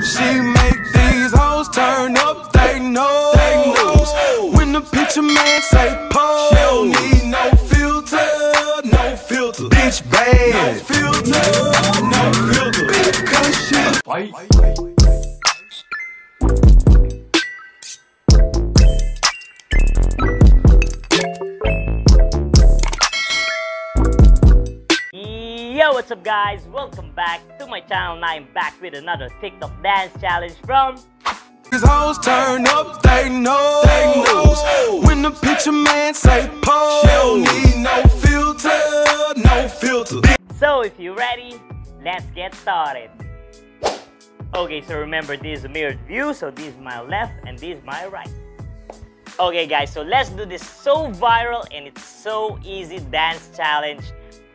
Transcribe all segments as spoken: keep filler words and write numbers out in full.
She make these hoes turn up, they know. When the picture man say pose, she don't need no filter, no filter. Bitch bad, no filter, no filter. Bitch, cause she white. Yo, what's up guys, welcome back to my channel. I'm back with another TikTok dance challenge from these hoes turn up, they know, they know. When the picture man say pose, she don't need no filter, no filter. So if you're ready, let's get started. Okay, so remember this is a mirrored view, so this is my left and this is my right. Okay guys, so let's do this so viral and it's so easy dance challenge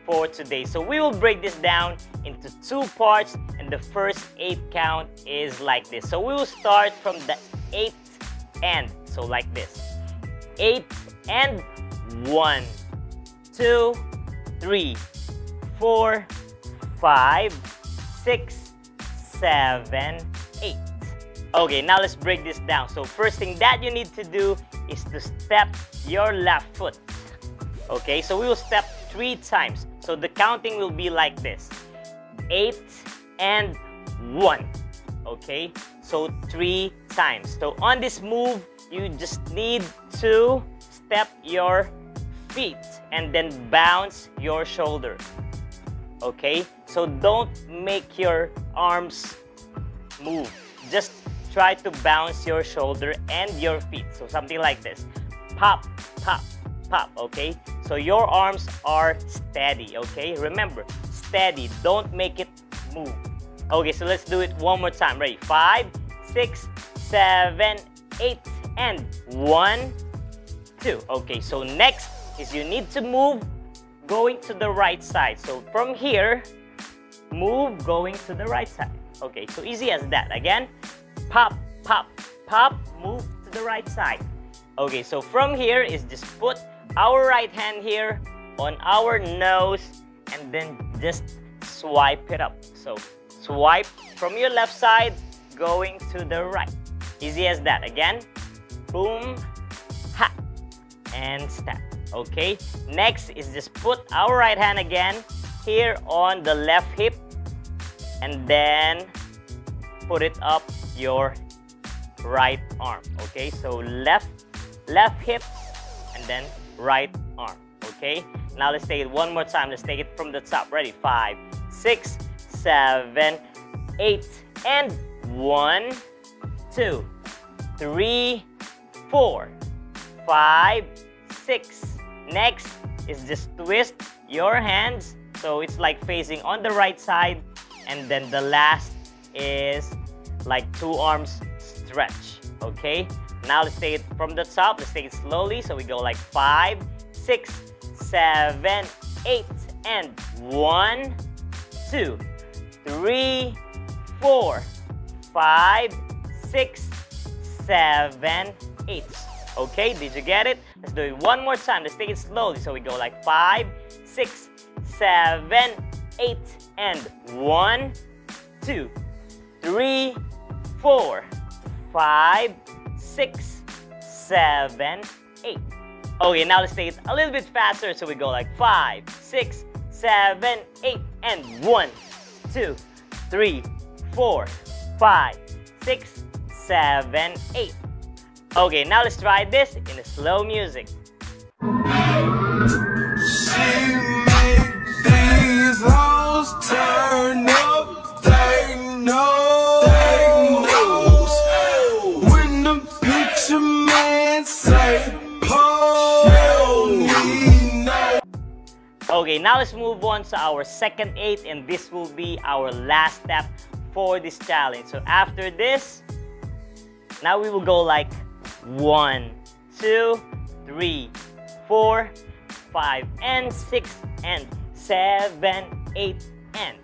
for today. So we will break this down into two parts and the first eight count is like this. So we will start from the eighth end, so like this. Eight and one, two, three, four, five, six, seven, eight. Okay, now let's break this down. So first thing that you need to do is to step your left foot. Okay, so we will step three times. So the counting will be like this. Eight and one. Okay, so three times. So on this move, you just need to step your feet and then bounce your shoulder. Okay, so don't make your arms move. Just try to bounce your shoulder and your feet. So something like this. Pop, pop, pop. Okay, so your arms are steady. Okay, remember, steady, don't make it move. Okay, so let's do it one more time. Ready? Five, six, seven, eight and one, two. Okay, so next is you need to move going to the right side. So from here, move going to the right side. Okay, so easy as that. Again, pop, pop, pop, move to the right side. Okay, so from here is just put our right hand here on our nose and then just swipe it up. So swipe from your left side going to the right. Easy as that. Again, boom, ha, and step. Okay, next is just put our right hand again here on the left hip and then put it up your right arm. Okay, so left, left hip and then right arm. Okay, now let's take it one more time. Let's take it from the top. Ready? Five, six, seven, eight and one, two, three, four, five, six. Next is just twist your hands, so it's like facing on the right side, and then the last is like two arms stretch. Okay, now let's take it from the top. Let's take it slowly. So we go like five, six, seven, eight, and one, two, three, four, five, six, seven, eight. Okay, did you get it? Let's do it one more time. Let's take it slowly. So we go like five, six, seven, eight, and one, two, three, four, five, six, seven, eight. Okay, now let's take it a little bit faster. So we go like five, six, seven, eight, and one, two, three, four, five, six, seven, eight. Okay, now let's try this in a slow music. Okay, now let's move on to our second eight, and this will be our last step for this challenge. So after this, now we will go like one, two, three, four, five, and six, and seven, eight, and.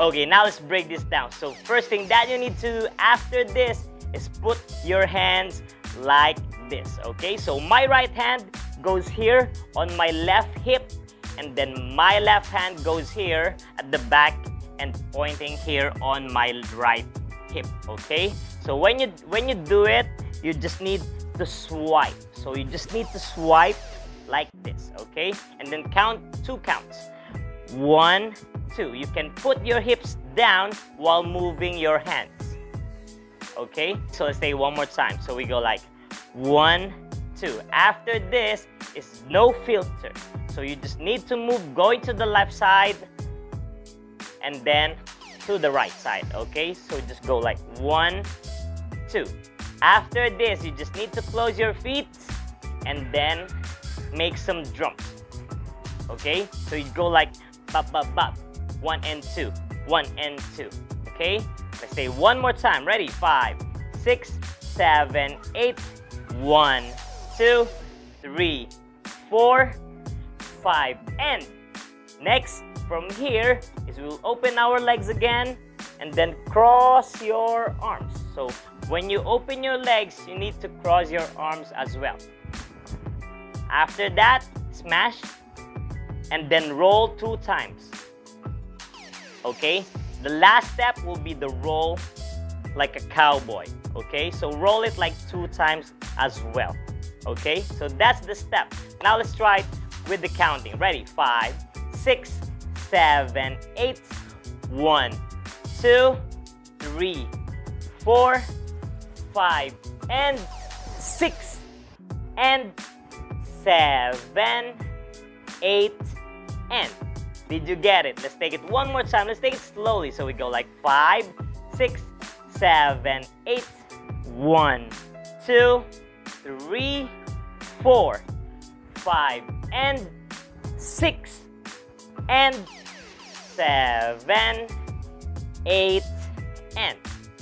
Okay, now let's break this down. So first thing that you need to do after this is put your hands like this. Okay, so my right hand goes here on my left hip, and then my left hand goes here at the back and pointing here on my right hip, okay? So when you when you do it, you just need to swipe. So you just need to swipe like this, okay? And then count two counts. One, two. You can put your hips down while moving your hands, okay? So let's say one more time. So we go like one, two. After this is no filter. So you just need to move going to the left side and then to the right side, okay? So just go like one, two. After this, you just need to close your feet and then make some jumps, okay? So you go like bop, bop, bop, one and two, one and two, okay? Let's say one more time, ready? Five, six, seven, eight, one, two, three, four, five. And next, from here is we'll open our legs again and then cross your arms. So when you open your legs, you need to cross your arms as well. After that, smash and then roll two times, okay? The last step will be the roll like a cowboy, okay? So roll it like two times as well, okay? So that's the step. Now let's try it with the counting. Ready? Five, six, seven, eight, one, two, three, four, five, and six, and seven, eight, and. Did you get it? Let's take it one more time. Let's take it slowly. So we go like five, six, seven, eight, one, two, three, four, five, and six, and seven, eight, and.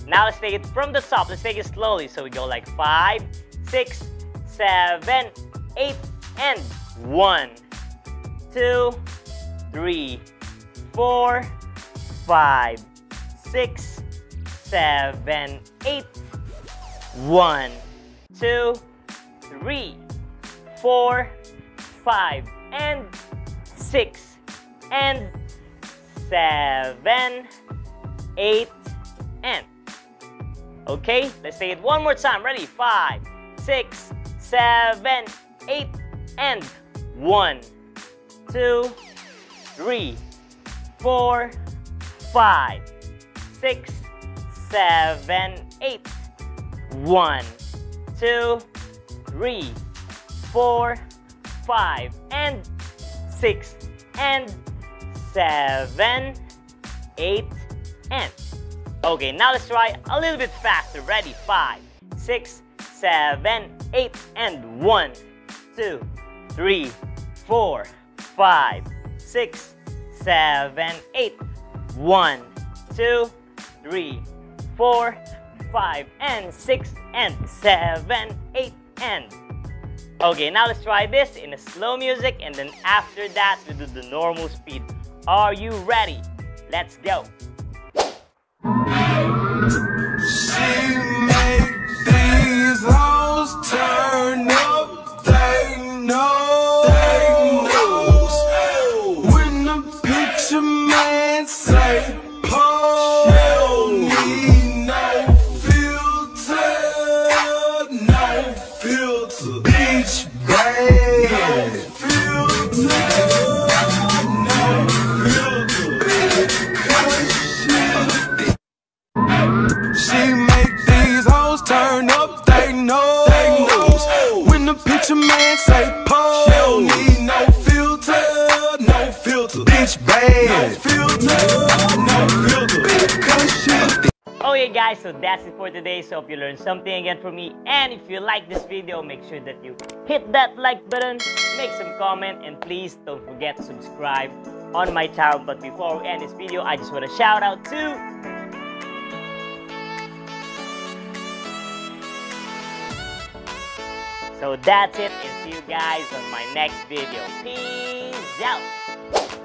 Now let's take it from the top. Let's take it slowly. So we go like five, six, seven, eight, and. One, two, three, four, five, six, seven, eight. One, two, three, four, five, and six, and seven, eight, and. Okay, let's say it one more time. Ready? Five, six, seven, eight, and. One, two, three, four, five, six, seven, eight. One, two, three, four, five, and six, and seven, eight, and. Okay, now let's try a little bit faster. Ready? Five, six, seven, eight, and. One, two, three, four, five, six, seven, eight. One, two, three, four, five, and six, and seven, eight, and. Okay, now let's try this in a slow music, and then after that we do the normal speed. Are you ready? Let's go. Okay guys, so that's it for today. So if you learned something again from me, and if you like this video, make sure that you hit that like button, make some comment, and please don't forget to subscribe on my channel. But before we end this video, I just want to shout out to So that's it, and see you guys on my next video. Peace out!